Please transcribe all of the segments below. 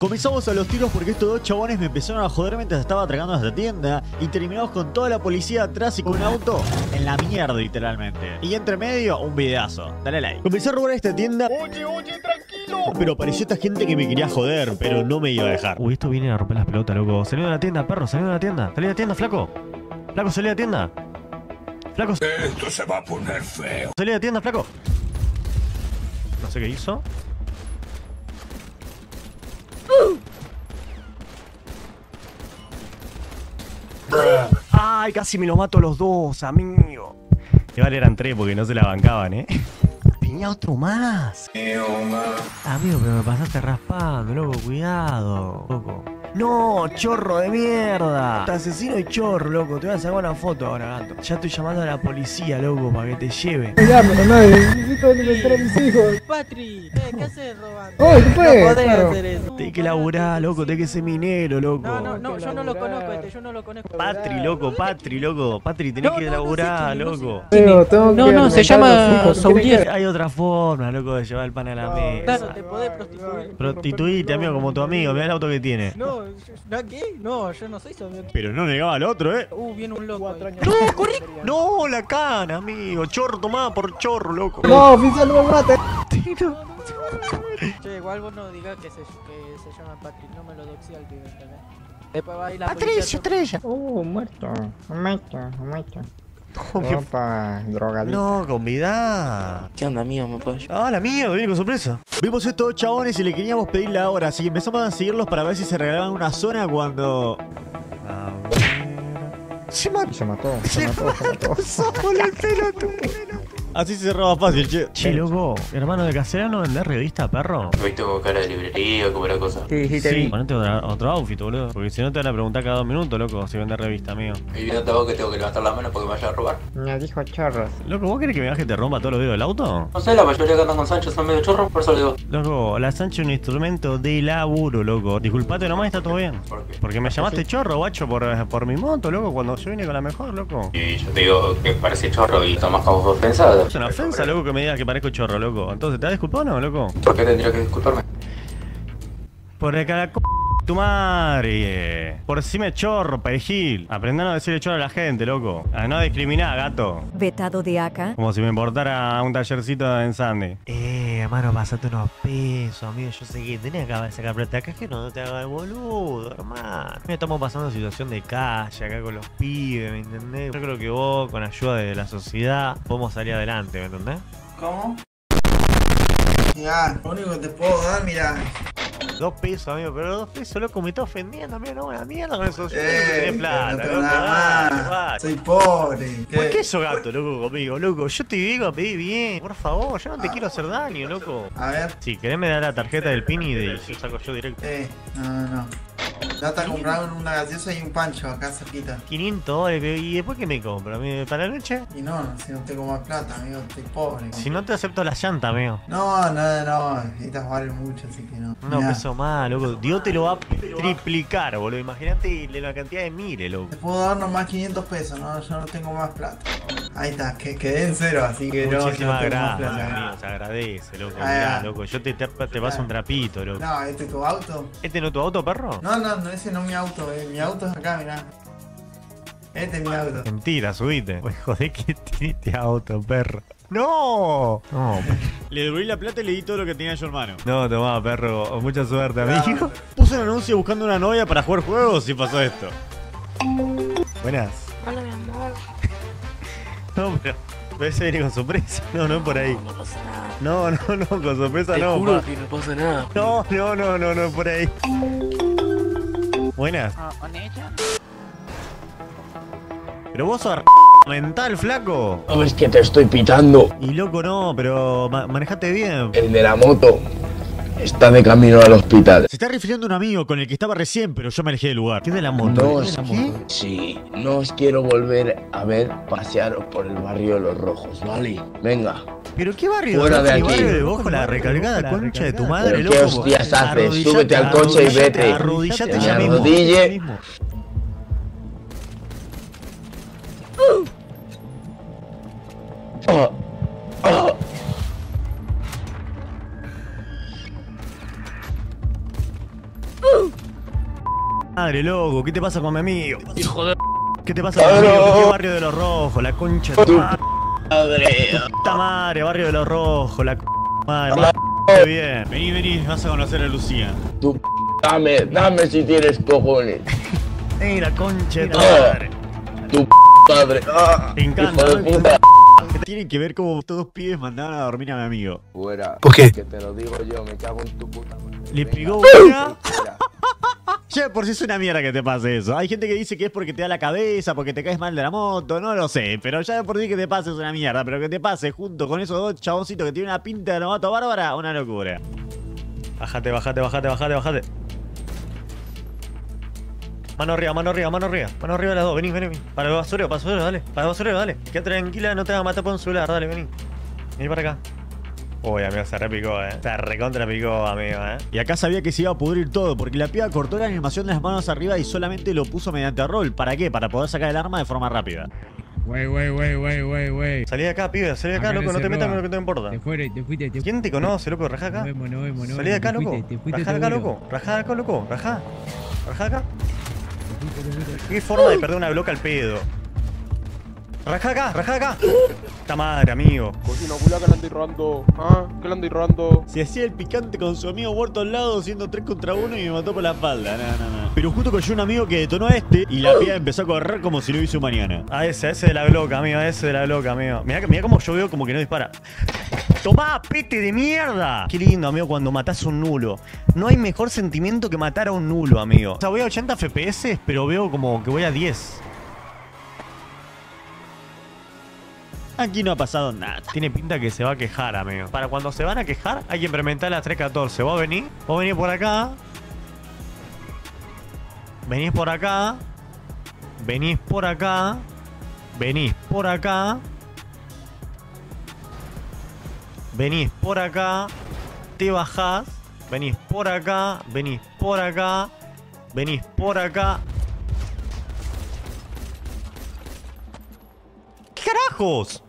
Comenzamos a los tiros porque estos dos chabones me empezaron a joder mientras estaba atracando a esta tienda y terminamos con toda la policía atrás y con un auto en la mierda, literalmente. Y entre medio, un videazo. Dale like. Comencé a robar esta tienda. Oye, tranquilo. Pero apareció esta gente que me quería joder, pero no me iba a dejar. Uy, esto viene a romper las pelotas, loco. Salí de la tienda, perro, salí de la tienda. Salí de la tienda, flaco. Flaco, salí de la tienda. Flaco. Esto se va a poner feo. Salí de la tienda, flaco. No sé qué hizo. Ay, casi me los mato a los dos, amigo. Igual eran tres porque no se la bancaban, ¿eh? Tenía otro más. Amigo, pero me pasaste raspando, loco, cuidado, loco. No, chorro de mierda. Te asesino y chorro, loco. Te voy a sacar una foto ahora, gato. Ya estoy llamando a la policía, loco, para que te lleve. Cuidado, nadie. Necesito alimentar a mis hijos. Patri, ¿qué haces robando? ¡Oye, no podés hacer eso! Tenés que laburar, loco. Tenés que ser minero, loco. No, yo no lo conozco este. Yo no lo conozco. Patri, loco. Patri, tenés que laburar, loco. No, se llama Saulier. Hay otra forma, loco, de llevar el pan a la mesa. Claro, te podés prostituir. Prostituite, amigo, como tu amigo. Mirá el auto que tiene. Yo no soy zombie. Pero no negaba al otro, viene un loco. ¡No, corre! ¡No, la cana, amigo! Chorro, tomada por chorro, loco. ¡No, oficial, no me mate! Che, igual vos no digas que se llama Patrick, no me lo doxé al pibe, ¿entendés? Después va a ir la policía. ¡Patricio, muerto! Opa, drogadita. No, convidá. ¿Qué onda, amigo? ¿Me puedes ayudar? Ah, la mía, viene con sorpresa. Vimos estos chabones y le queríamos pedir la hora, así que empezamos a seguirlos para ver si se regalaban una zona cuando... A ver... Se mató solo el pelotudo. Así se roba fácil, che. Che, loco, hermano de casero, ¿no vendés revista, perro? Viste con cara de librería, como la cosa. Sí. Ponete otro outfit, boludo. Porque si no te van a preguntar cada 2 minutos, loco, si vendés revista, amigo. Y yo tengo que levantar las manos porque me vaya a robar. Me dijo chorros. Loco, ¿vos querés que me baje y te rompa todos los dedos del auto? No sé, la mayoría que andan con Sancho son medio chorros, por eso le digo. Loco, la Sancho es un instrumento de laburo, loco. Disculpate nomás, está todo bien. ¿Por qué? Porque me llamaste chorro, guacho, por mi moto, loco, cuando yo vine con la mejor, loco. Y yo te digo que parece chorro y tomás como vos pensás. Es una ofensa, loco, que me digas que parezco chorro, loco. Entonces, ¿te has disculpado o no, loco? ¿Por qué tendría que disculparme? Por el cara tu madre. Por si me chorro, perejil. Aprendan a decirle chorro a la gente, loco. A no discriminar, gato. Vetado de acá. Como si me importara un tallercito en Sandy. Hermano, pasate unos pesos, amigo. Yo sé que tenés que sacar plata acá, es que no te hagas el boludo, hermano. Estamos pasando situación de calle acá con los pibes, ¿me entendés? Yo creo que vos, con ayuda de la sociedad, podemos salir adelante, ¿me entendés? ¿Cómo? Mirá, lo único que te puedo dar, mirá. 2 pesos, amigo, pero 2 pesos, loco, me está ofendiendo, amigo, no, una mierda con eso. No plata, no tengo nada más. Vale. Soy pobre. ¿Por qué sos gato, loco, conmigo, loco? Yo te digo a pedir bien, por favor, yo no te quiero hacer daño, loco. A ver. Si querés me da la tarjeta del Pini y yo saco yo directo. No. Ya te compraron una gaseosa y un pancho acá cerquita. 500 dólares, ¿y después qué me compro? ¿Para la noche? Y no, si no tengo más plata, amigo, estoy pobre. Amigo. Si no te acepto la llanta, amigo. No, estas valen mucho, así que no. No, peso más, loco. Dios te lo va a triplicar, boludo. Imagínate la cantidad de miles, loco. Te puedo dar nomás 500 pesos, no, yo no tengo más plata. Ahí está, que quedé en cero, así que muchísimas gracias, amigo, se agradece, loco. Mirá, loco, yo te paso un trapito, loco. No, ¿este es tu auto? ¿Este no es tu auto, perro? No, ese no es mi auto, mi auto es acá, mirá. Este es mi auto. Mentira, subite. Pues joder, que triste auto, perro. No. Le devolví la plata y le di todo lo que tenía yo, hermano. No, tomá, perro, mucha suerte, amigo. Puse un anuncio buscando una novia para jugar juegos y pasó esto. Buenas. Hola, mi amor. No, pero... Ese viene con sorpresa. No, por ahí. No pasa nada. No, con sorpresa no. Te juro que no pasa nada. No, por ahí. Buenas. Pero vos sos mental, flaco. No ves que te estoy pitando. Y loco no, pero manejate bien. El de la moto está de camino al hospital. Se está refiriendo a un amigo con el que estaba recién, pero yo me alejé del lugar. ¿Qué de la moto? Sí, no os quiero volver a ver pasearos por el barrio de Los Rojos, ¿vale? Venga. ¿Pero qué barrio? Fuera de aquí. Barrio de vos con la recargada concha de tu madre, loco. ¿Qué hostias haces? Súbete al coche y vete. Arrodillate ya mismo. Madre, loco, ¿qué te pasa con mi amigo? Hijo de... ¿Qué te pasa con mi amigo? ¿Qué barrio de los rojos? La concha de tu madre. Puta madre, barrio de los rojos, la madre. Madre, bien. Vení, vení, vas a conocer a Lucía. Tu dame, dame si tienes cojones. Mira, concha de tu madre. Tu padre. Te encanta. Tiene que ver como todos pibes mandaban a dormir a mi amigo. Fuera. ¿Por qué? Que te lo digo yo, me cago en tu puta madre. Le pegó una. Ya por si es una mierda que te pase eso. Hay gente que dice que es porque te da la cabeza, porque te caes mal de la moto, no lo sé. Pero ya por si que te pase es una mierda. Pero que te pase junto con esos dos chaboncitos que tienen una pinta de la moto bárbara, una locura. Bájate, bájate, bájate, bájate, bájate. Mano arriba, mano arriba, mano arriba. Mano arriba las dos, vení, vení. Para el basurero, dale. Para el basurero, dale. Queda tranquila, no te vas a matar por un celular, dale, vení. Vení para acá. Uy, amigo, se repicó, Se recontra picó, amigo, Y acá sabía que se iba a pudrir todo, porque la piba cortó la animación de las manos arriba y solamente lo puso mediante roll. ¿Para qué? Para poder sacar el arma de forma rápida. Wey. Salí de acá, pibe, salí de acá, loco, no te metas con lo que te importa. Te fuiste, te fuiste. ¿Quién te conoce, loco? Rajá acá. No vemos. Salí de acá, loco. Rajá acá, loco. Rajá acá, loco. Rajá. Rajá acá. ¿Qué forma de perder una bloca al pedo? Rajá acá, rajá acá. Puta madre, amigo. Cocina, culá, que la ando robando. ¿Ah? ¿Qué la ando robando? Se hacía el picante con su amigo muerto al lado, siendo 3 contra 1 y me mató por la espalda. No. Pero justo cayó un amigo que detonó a este y la piba empezó a correr como si lo hizo mañana. A ese de la bloca, amigo, Mirá como yo veo como que no dispara. ¡Tomá, pete de mierda! Qué lindo, amigo, cuando matás un nulo. No hay mejor sentimiento que matar a un nulo, amigo. O sea, voy a 80 FPS, pero veo como que voy a 10. Aquí no ha pasado nada. Tiene pinta que se va a quejar, amigo. Para cuando se van a quejar, hay que implementar las 314. Vos venís por acá. Venís por acá. Venís por acá. Venís por acá. Venís por acá, te bajás, venís por acá, venís por acá, venís por acá. ¿Qué carajos?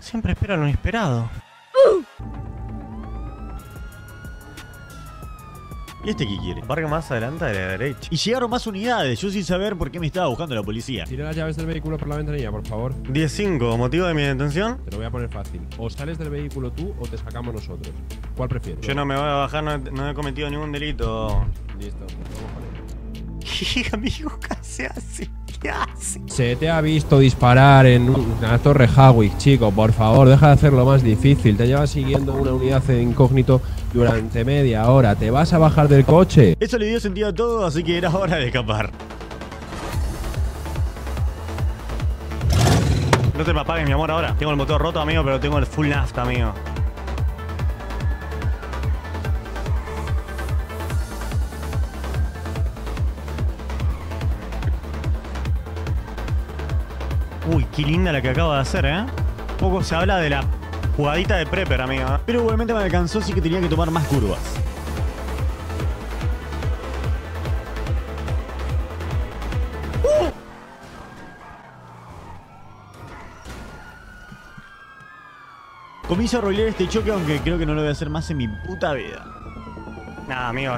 Siempre espera lo inesperado. ¿Y este qué quiere? Barca más adelante a la derecha. Y llegaron más unidades, yo sin saber por qué me estaba buscando la policía. Tira las llaves del vehículo por la ventanilla, por favor. 10-5, ¿motivo de mi detención? Te lo voy a poner fácil. O sales del vehículo tú o te sacamos nosotros. ¿Cuál prefieres? Yo no me voy a bajar, no he cometido ningún delito. Listo, vamos con él. Amigo, ¿qué se hace? ¿Qué hace? Se te ha visto disparar en una torre Hawk, chico. Por favor, deja de hacerlo más difícil. Te llevas siguiendo una unidad de incógnito durante media hora. ¿Te vas a bajar del coche? Eso le dio sentido a todo, así que era hora de escapar. No te me apagues, mi amor, ahora. Tengo el motor roto, amigo, pero tengo el full nafta, amigo. Uy, qué linda la que acabo de hacer, Poco se habla de la jugadita de Preper, amigo. Pero igualmente me alcanzó, sí que tenía que tomar más curvas. Comienzo a rolear este choque, aunque creo que no lo voy a hacer más en mi puta vida. Nah, amigo,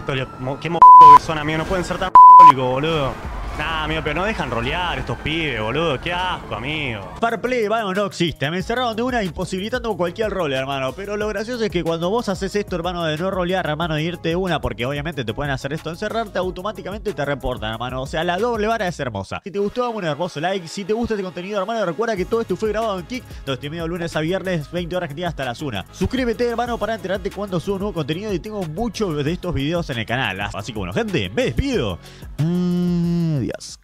qué m***** que son, amigo. No pueden ser tan m******, boludo. Nah, amigo, pero no dejan rolear estos pibes, boludo. Qué asco, amigo. Fair play, hermano, no existe. Me encerraron de una imposibilitando cualquier role, hermano. Pero lo gracioso es que cuando vos haces esto, hermano, de no rolear, hermano, de irte de una, porque obviamente te pueden hacer esto, encerrarte, automáticamente te reportan, hermano. O sea, la doble vara es hermosa. Si te gustó, dame un hermoso like. Si te gusta este contenido, hermano, recuerda que todo esto fue grabado en Kick. Lo streameo de lunes a viernes, 20 horas Argentina hasta las 1. Suscríbete, hermano, para enterarte cuando subo nuevo contenido y tengo muchos de estos videos en el canal. Así que, bueno, gente, me despido. Adiós.